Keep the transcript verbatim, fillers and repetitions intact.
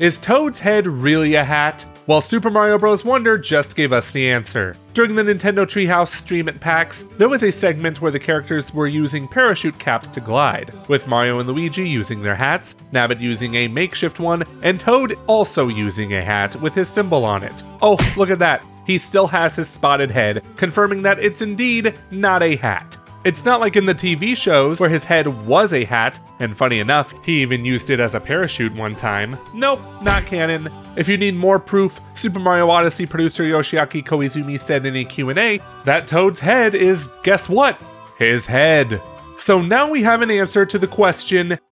Is Toad's head really a hat? Well, Super Mario Bros. Wonder just gave us the answer. During the Nintendo Treehouse stream at PAX, there was a segment where the characters were using parachute caps to glide, with Mario and Luigi using their hats, Nabbit using a makeshift one, and Toad also using a hat with his symbol on it. Oh, look at that. He still has his spotted head, confirming that it's indeed not a hat. It's not like in the T V shows where his head was a hat, and funny enough, he even used it as a parachute one time. Nope, not canon. If you need more proof, Super Mario Odyssey producer Yoshiaki Koizumi said in a Q and A that Toad's head is, guess what? His head. So now we have an answer to the question,